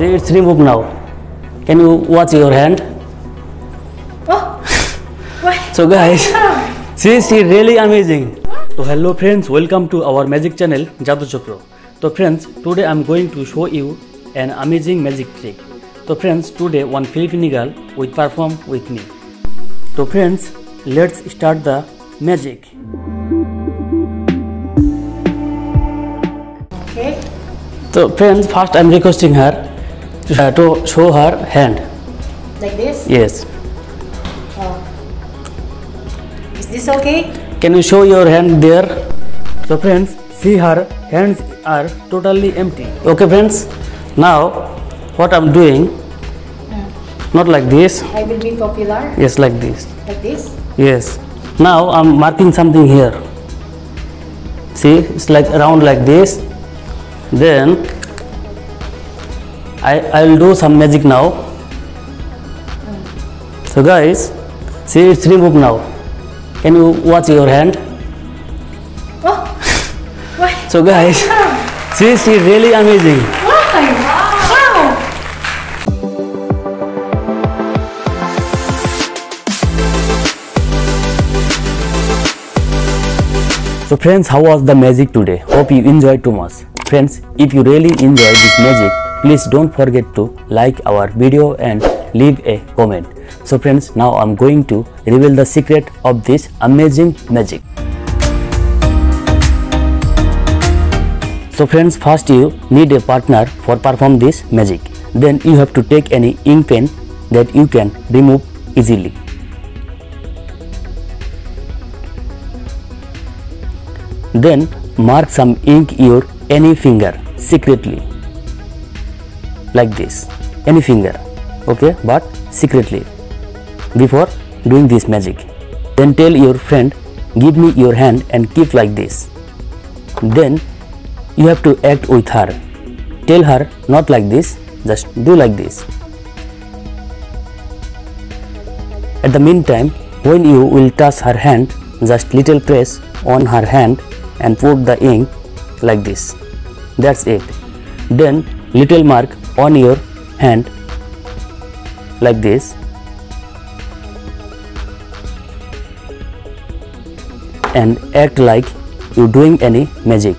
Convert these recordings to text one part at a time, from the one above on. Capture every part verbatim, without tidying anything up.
See, it's removed now. Can you watch your hand? Oh, what? So guys, see, she really amazing. So hello friends, welcome to our magic channel Jadu Chakra. So friends, today I'm going to show you an amazing magic trick. So friends, today one Filipino girl will perform with me. So friends, let's start the magic. Okay. So friends, first I'm requesting her to, to show her hand. Like this? Yes. Oh. Is this okay? Can you show your hand there? So friends, see her hands are totally empty. Okay friends, now what I'm doing, mm. not like this. I will be popular. Yes, like this. Like this? Yes. Now I'm marking something here. See, it's like around like this. Then I I will do some magic now. Mm. So guys, see, it's removed now. Can you watch your hand? Oh, what? So guys, see, she really amazing. Why? Wow! So friends, how was the magic today? Hope you enjoyed too much. Friends, if you really enjoyed this magic, please don't forget to like our video and leave a comment. So friends, now I'm going to reveal the secret of this amazing magic. So friends, first you need a partner for perform this magic. Then you have to take any ink pen that you can remove easily. Then mark some ink your any finger secretly, like this, any finger, okay, but secretly before doing this magic. Then tell your friend, give me your hand and keep like this. Then you have to act with her. Tell her not like this, just do like this. At the meantime, when you will touch her hand, just little press on her hand and put the ink like this. That's it. Then little mark on your hand like this, and act like you're doing any magic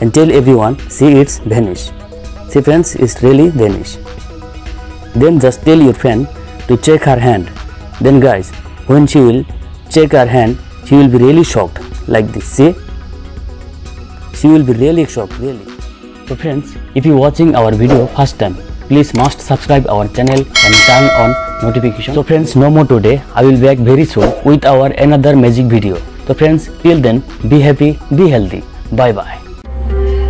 and tell everyone, see, it's vanished. See friends, it's really vanished. Then just tell your friend to check her hand. Then guys, when she will check her hand, she will be really shocked like this. See, she will be really shocked, really. So friends, if you watching our video first time, please must subscribe our channel and turn on notification. So friends, no more today. I will back very soon with our another magic video. So friends, till then, be happy, be healthy. Bye bye.